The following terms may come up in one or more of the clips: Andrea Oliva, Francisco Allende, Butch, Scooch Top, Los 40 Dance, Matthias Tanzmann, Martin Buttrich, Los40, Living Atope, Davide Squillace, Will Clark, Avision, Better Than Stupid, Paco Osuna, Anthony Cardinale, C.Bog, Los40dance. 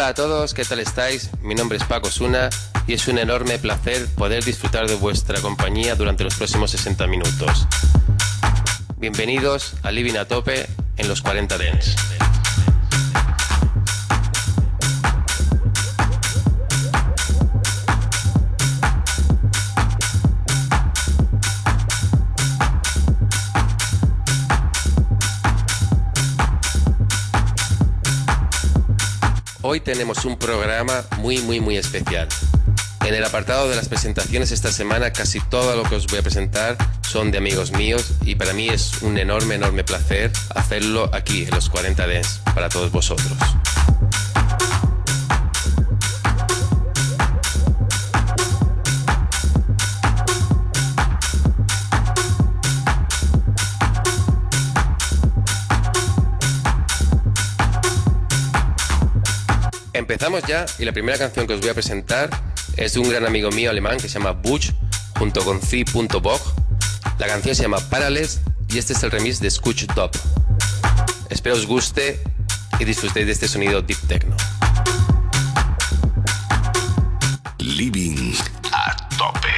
Hola a todos, ¿qué tal estáis? Mi nombre es Paco Osuna y es un enorme placer poder disfrutar de vuestra compañía durante los próximos 60 minutos. Bienvenidos a Living Atope en los 40dance. Hoy tenemos un programa muy especial. En el apartado de las presentaciones esta semana casi todo lo que os voy a presentar son de amigos míos y para mí es un enorme placer hacerlo aquí en los 40dance para todos vosotros. Empezamos ya y la primera canción que os voy a presentar es de un gran amigo mío alemán que se llama Butch junto con C.Bog. La canción se llama Parallels y este es el remix de Scooch Top. Espero os guste y disfrutéis de este sonido deep techno. Living a tope.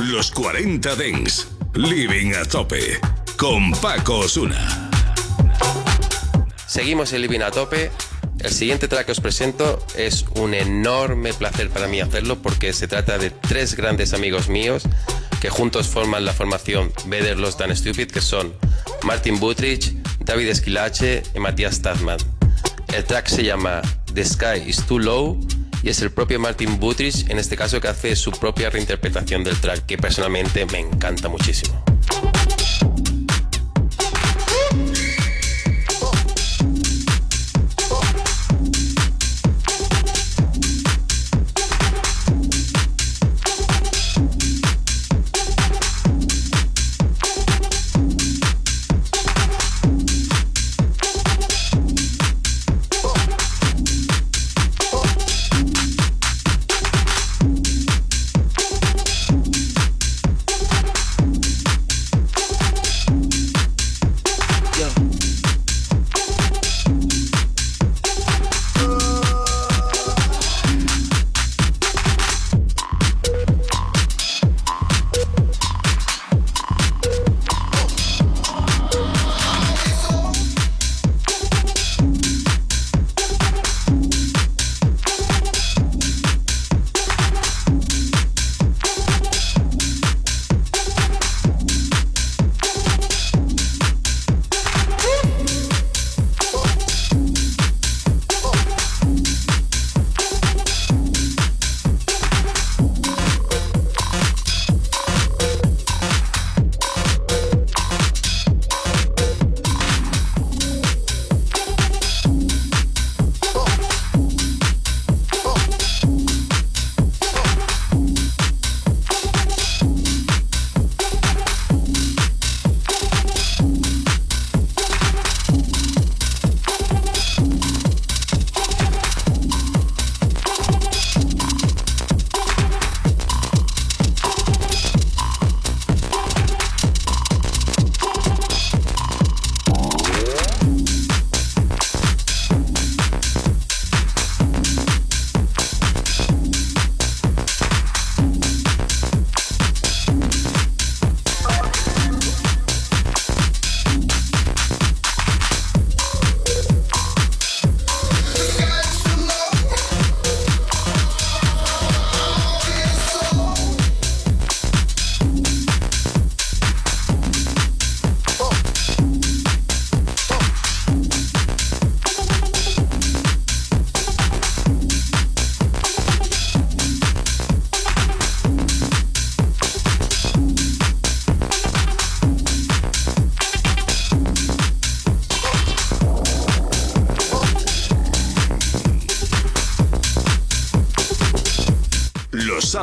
Los 40dance, Living a tope, con Paco Osuna. Seguimos en Living a tope. El siguiente track que os presento es un enorme placer para mí hacerlo porque se trata de tres grandes amigos míos que juntos forman la formación Better Than Stupid, que son Martin Buttrich, Davide Squillace y Matthias Tanzmann. El track se llama The Sky Is Too Low. Y es el propio Martin Buttrich, en este caso, que hace su propia reinterpretación del track, que personalmente me encanta muchísimo.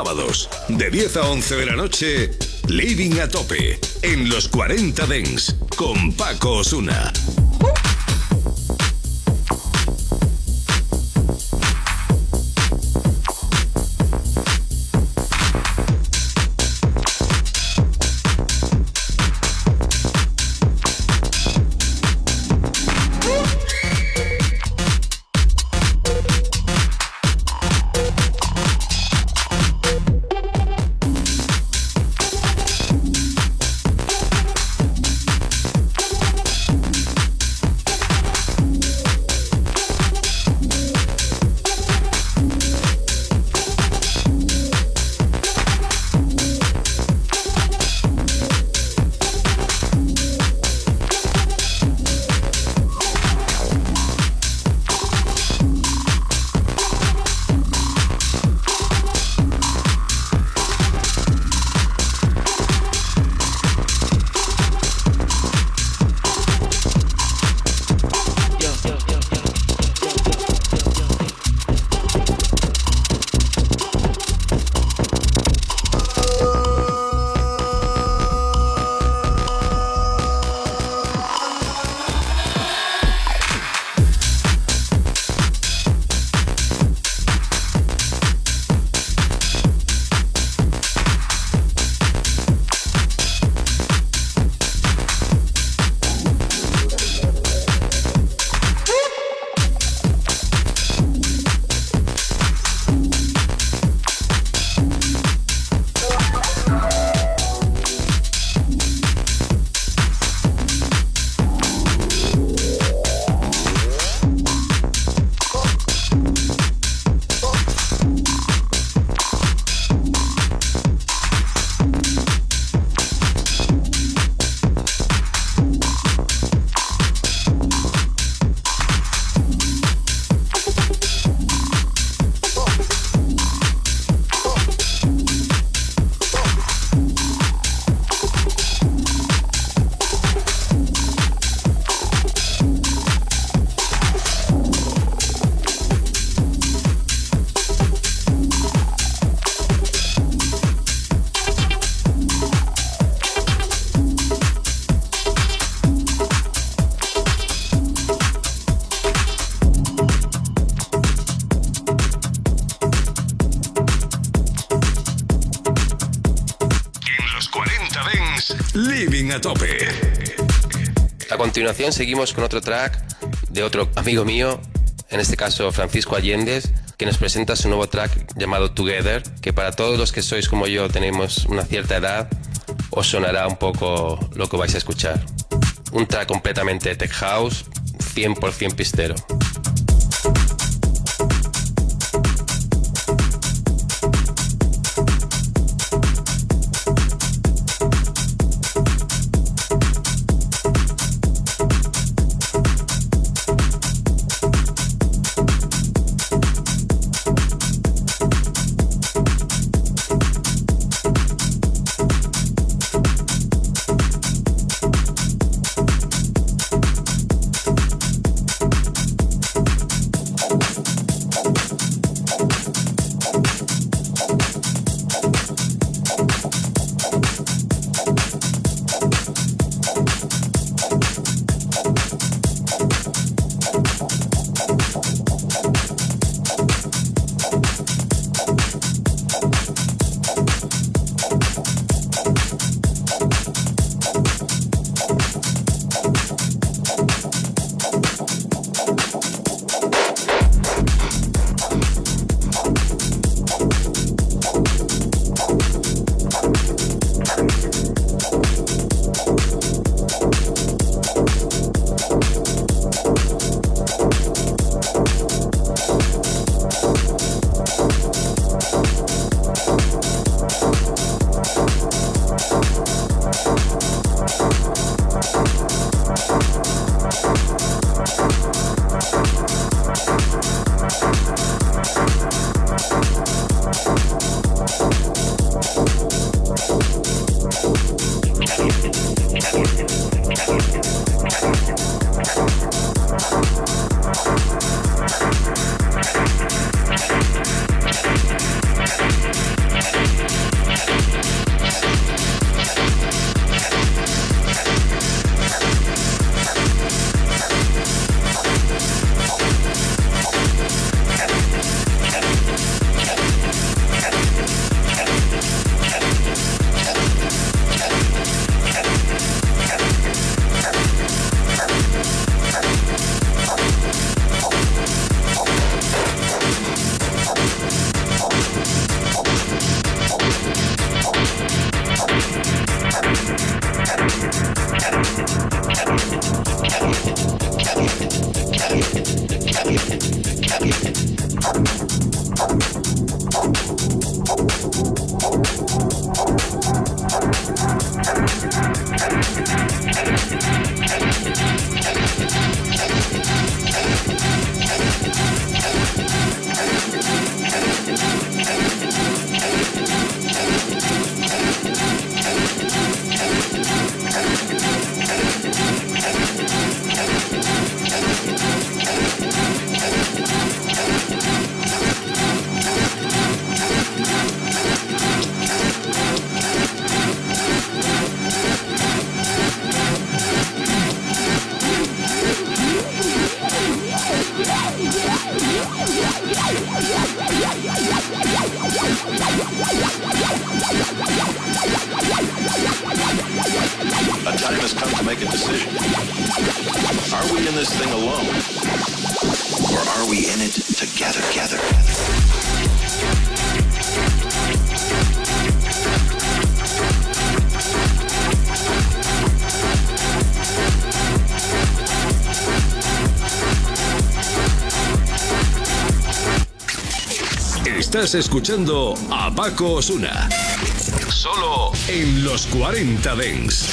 sábados, de 10 a 11 de la noche, Living Atope, en Los 40 Dance, con Paco Osuna. A continuación seguimos con otro track de otro amigo mío, en este caso Francisco Allende, que nos presenta su nuevo track llamado Together, que para todos los que sois como yo tenemos una cierta edad, os sonará un poco lo que vais a escuchar. Un track completamente tech house, 100% pistero. Estás escuchando a Paco Osuna. Solo en los 40 Dance.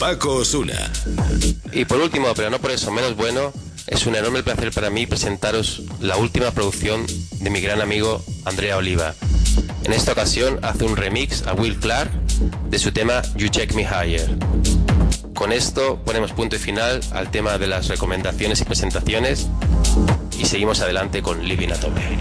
Paco Osuna. Y por último, pero no por eso menos bueno, es un enorme placer para mí presentaros la última producción de mi gran amigo Andrea Oliva. En esta ocasión hace un remix a Will Clark de su tema You Check Me Higher. Con esto ponemos punto y final al tema de las recomendaciones y presentaciones y seguimos adelante con Living Atope.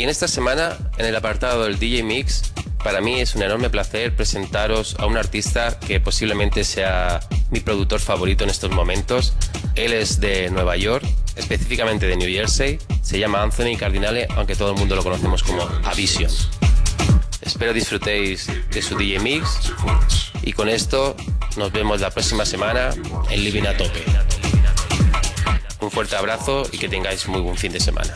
Y en esta semana, en el apartado del DJ Mix, para mí es un enorme placer presentaros a un artista que posiblemente sea mi productor favorito en estos momentos. Él es de Nueva York, específicamente de New Jersey. Se llama Anthony Cardinale, aunque todo el mundo lo conocemos como Avision. Espero disfrutéis de su DJ Mix y con esto nos vemos la próxima semana en Living Atope. Un fuerte abrazo y que tengáis muy buen fin de semana.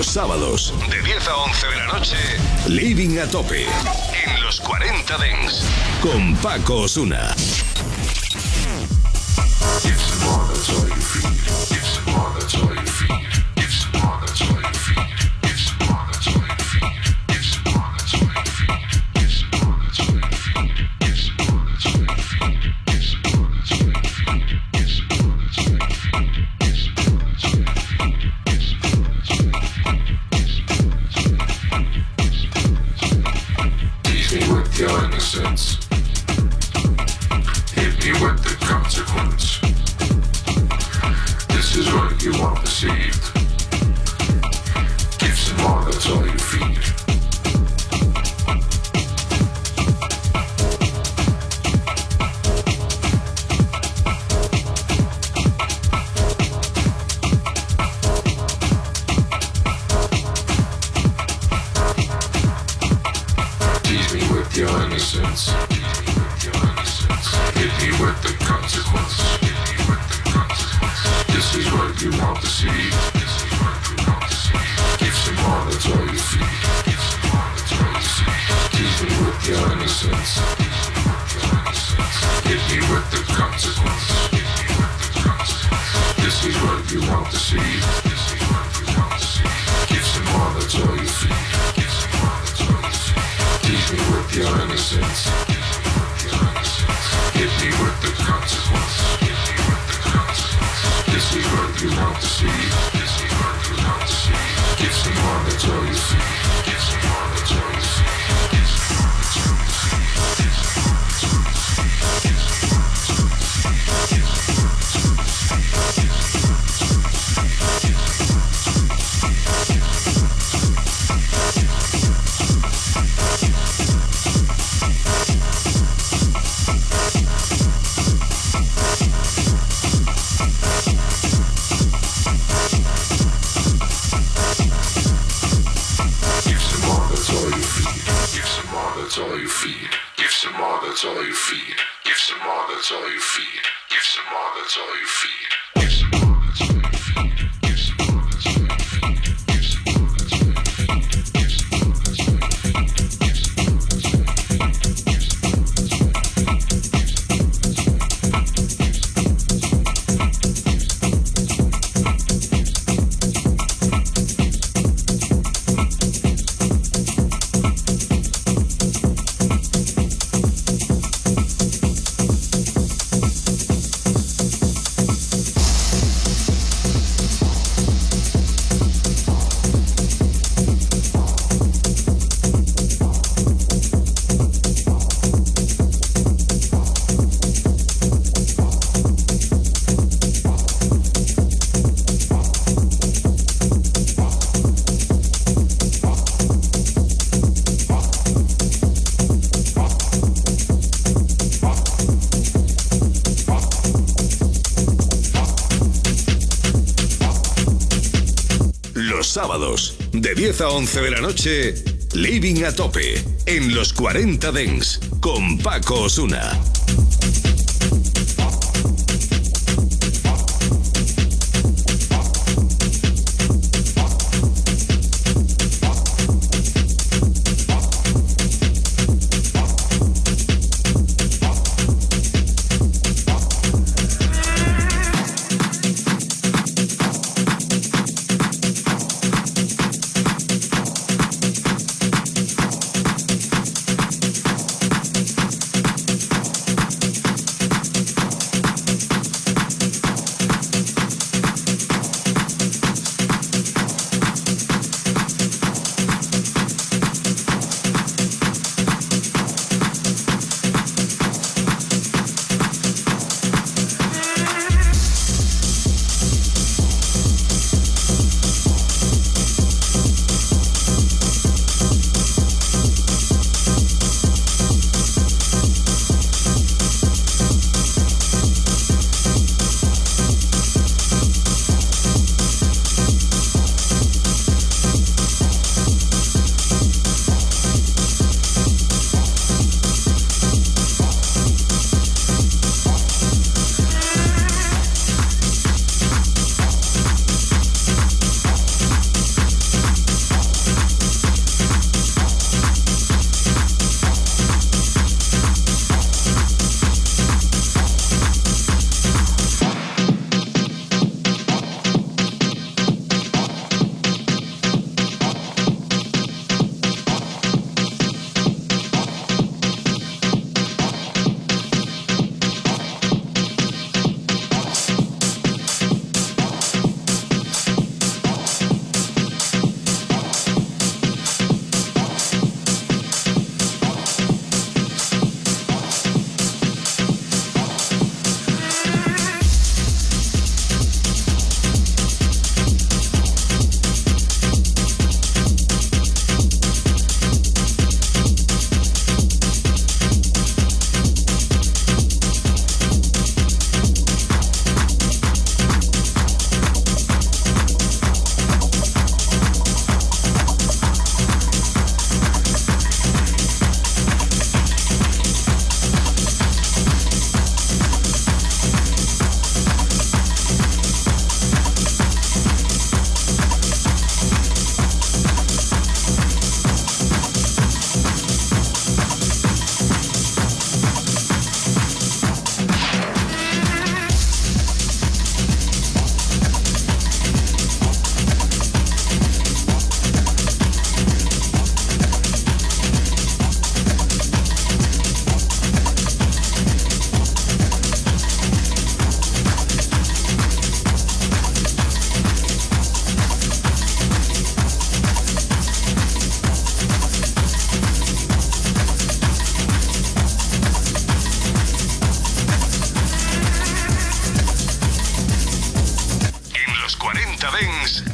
Sábados, de 10 a 11 de la noche, Living Atope, en los 40 Dance, con Paco Osuna. sábados, de 10 a 11 de la noche, Living Atope, en Los 40 Dance, con Paco Osuna.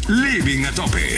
Living Atope.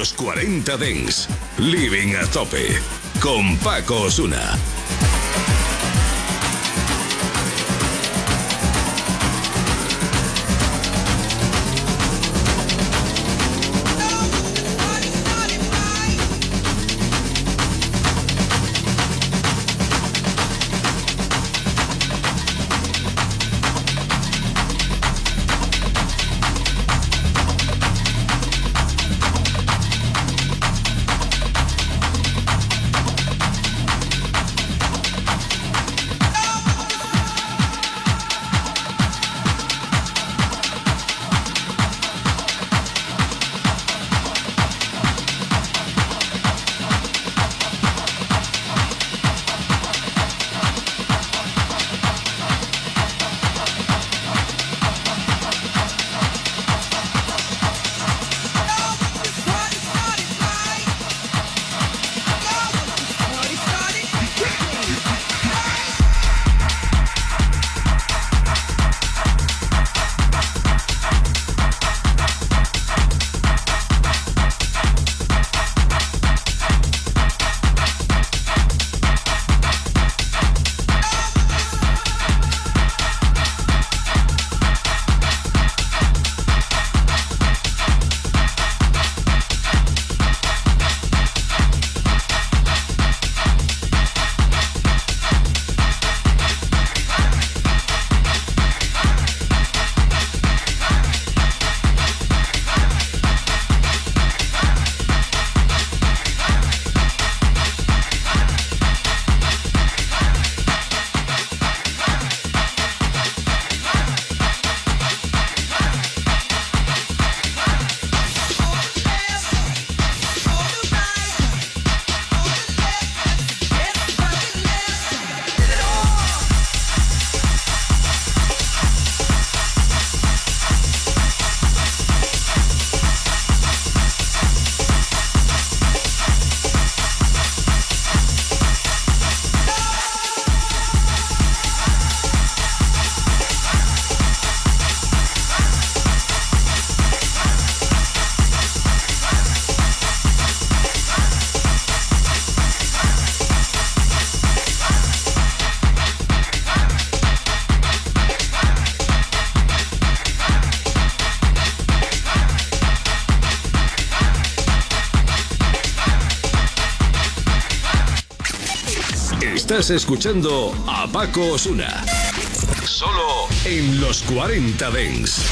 Los 40 Dance, Living Atope, con Paco Osuna. Estás escuchando a Paco Osuna, solo en Los 40 Dance.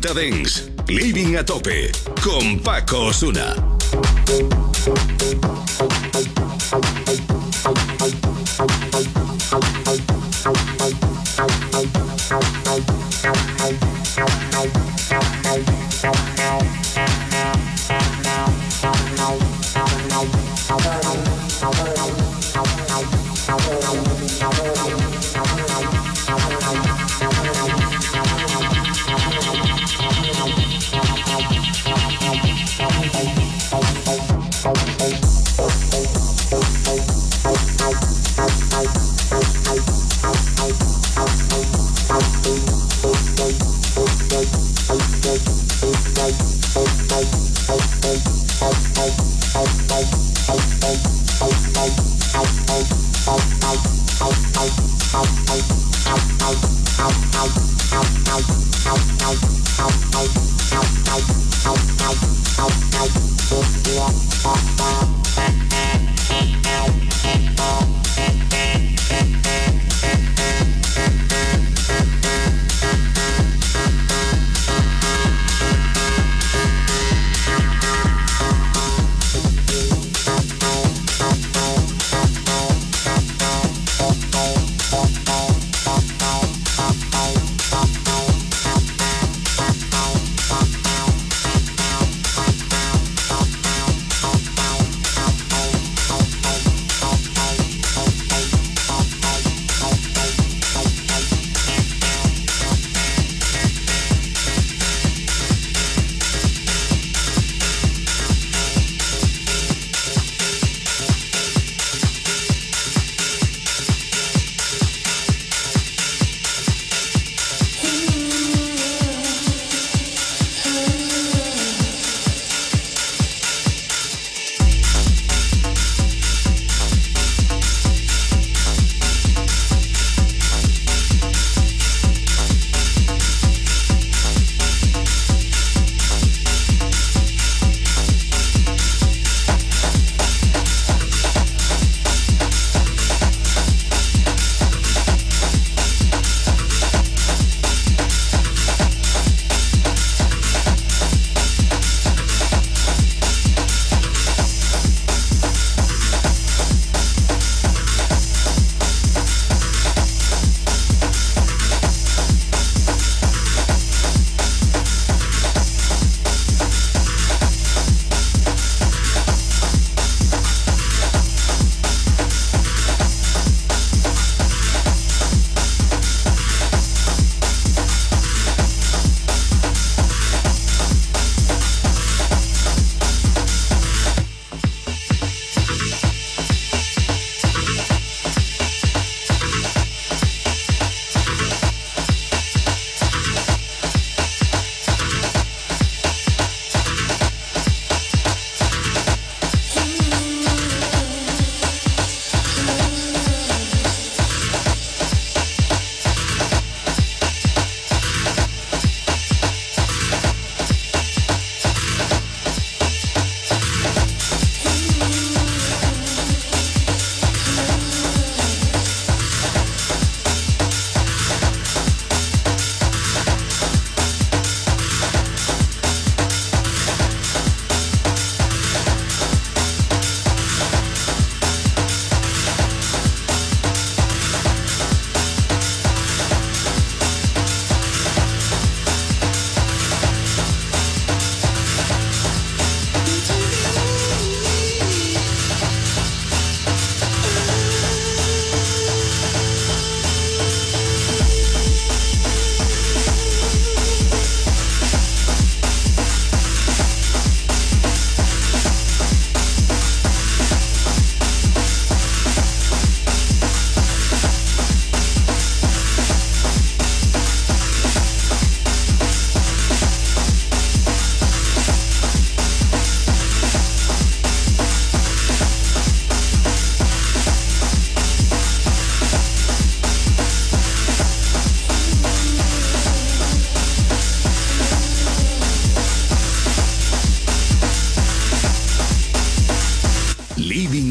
Los40dance, Living Atope, con Paco Osuna.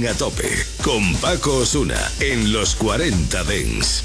A tope con Paco Osuna en Los40dance.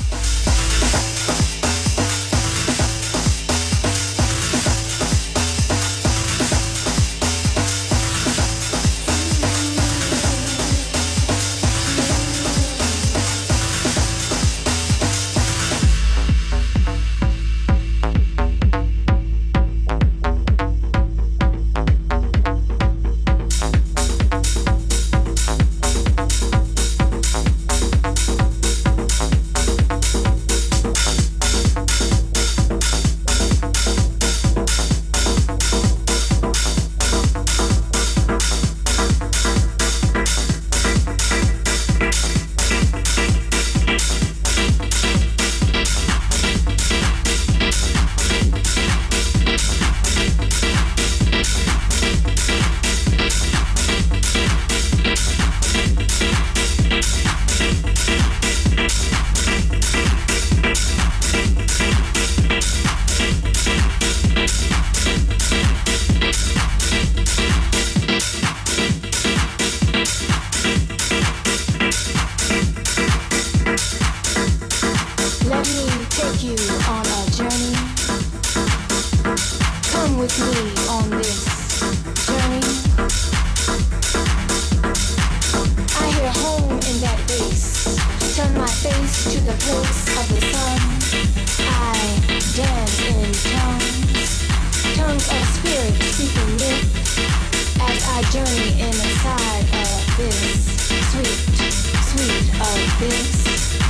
beats.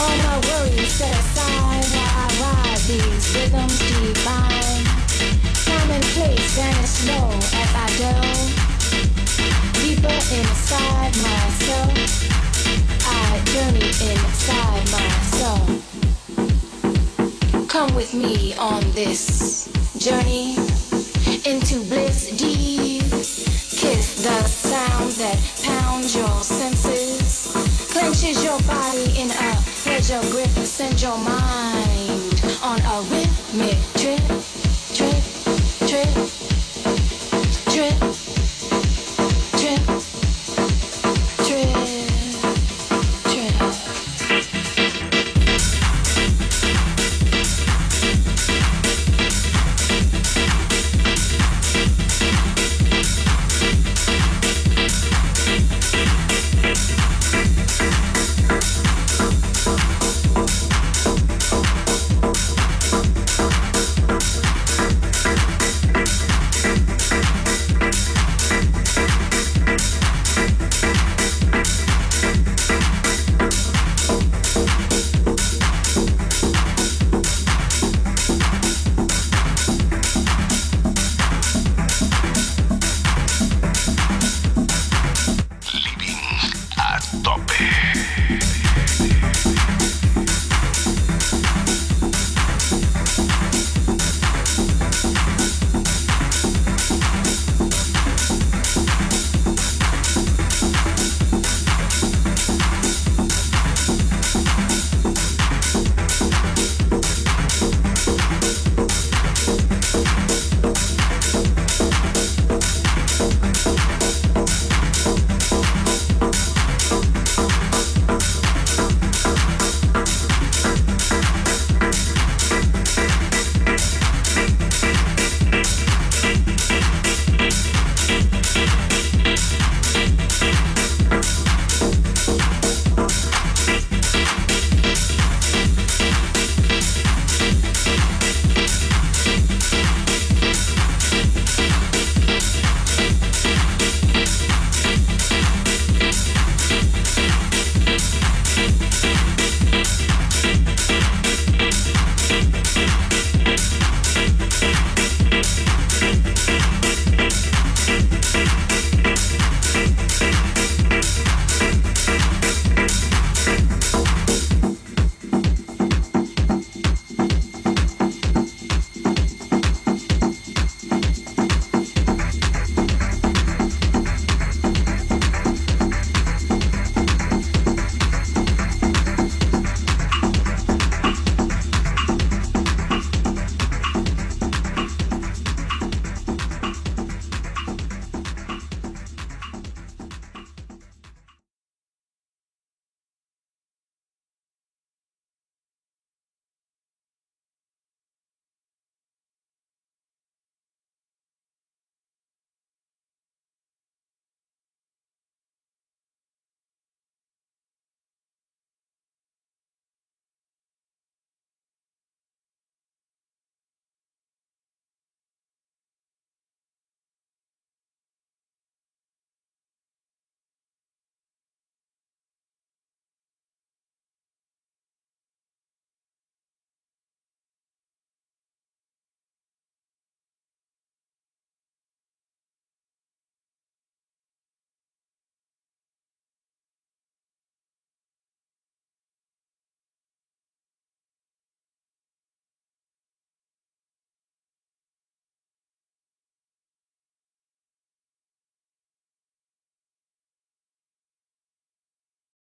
All my worries set aside while I ride these rhythms divine. Time and place vanish slow as I delve deeper inside myself. I journey inside myself. Come with me on this journey into bliss deep. Kiss the sound that pounds your senses, clenches your body in a pleasure grip, send your mind on a rhythmic trip, trip, trip, trip.